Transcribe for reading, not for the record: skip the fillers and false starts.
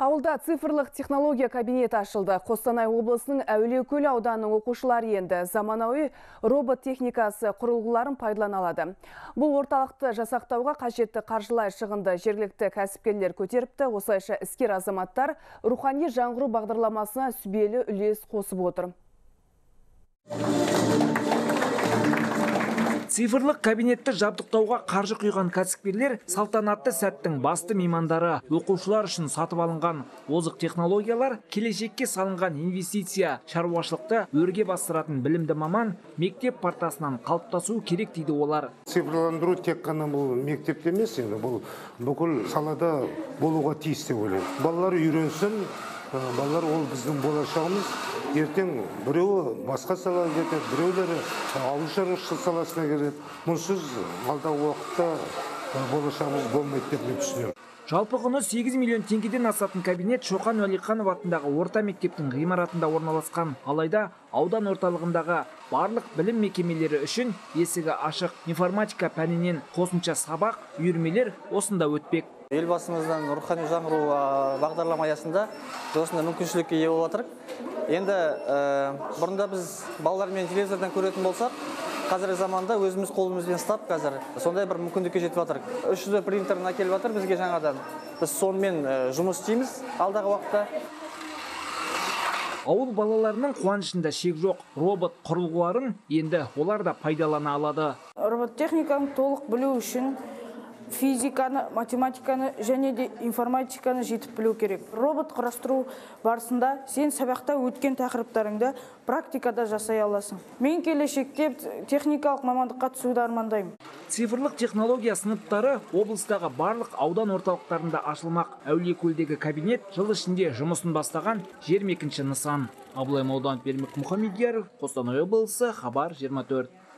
Ауылда цифрлық технология кабинеті ашылды. Қостанай облысының Әулиекөл ауданының оқушылары енді заманауи робот техникасы құрылғыларын пайдалана алады. Бұл орталықты жасақтауға қажетті қаржылай шығынды жергілікті кәсіпкерлер көтеріпті. Осылайша іскер азаматтар рухани жаңғыру бағдарламасына сүбелі үлес қосып отыр. Цифрлық кабинетті жабдықтауға қаржы құйған кәсіпкерлер салтанатты сәттің басты меймандары. Оқушылар үшін сатып алынған озық технологиялар, келешекке салынған инвестиция, шаруашылықты өрге бастыратын білімді маман мектеп партасынан қалыптасу керек дейді олар. Цифрландыру тек қана бұл мектепте емес, енді бұл бүкіл салада болуға тиіс деп ойлаймын. Балалар үйренсін, балалар ол біздің болашағымыз. Ертең біреуі басқа салаға кетеді, біреулері ауыл шаруашылығы саласына келеді. Мұнсыз алдағы уақытта болашағымыз болмайды деп түсінемін. Жалпы құны 8 миллион теңгеден асатын кабинет Шоған-Уалиқан-Уатындағы орта мектептің ғимаратында орналасқан. Алайда аудан орталығындағы барлық білім мекемелері үшін есігі ашық. Информатика пәнінен қосымша сабақ, үйірмелер осында өтпек. Елбасымыздың рухани жаңғыру бағдарлама аясында осындай мүмкіншілікке ие болып отырық. Енді бұрында біз балалармен телевизордан көретін болсақ, қазіргі заманда өзіміз қолымызбен ұстап қазір сондай бір мүмкіндікке жетіп отырық. 300 принтерін әкеліп отыр бізге жаңадан. Біз сонымен жұмыс істейміз алдағы уақытта. Ауыл балаларының қуанышында шек жоқ. Робот құрылғыларын енді олар да пайдалана алады. Робот техниканы толық білу үшін физиканы, математиканы және де информатиканы жетіп білу керек. Робот құрастыру барысында сен сабақта өткен тақырыптарыңды практикада жасай аласың. Мен келешекте техникалық мамандыққа түсуді армандаймын. Цифрлық технология сыныптары облыстағы барлық аудан орталықтарында ашылмақ. Әулиекөлдегі кабинет жыл ішінде жұмысын бастаған жиырма екінші нысан. Абылай Молдан, Қостанай облысы, Хабар 24.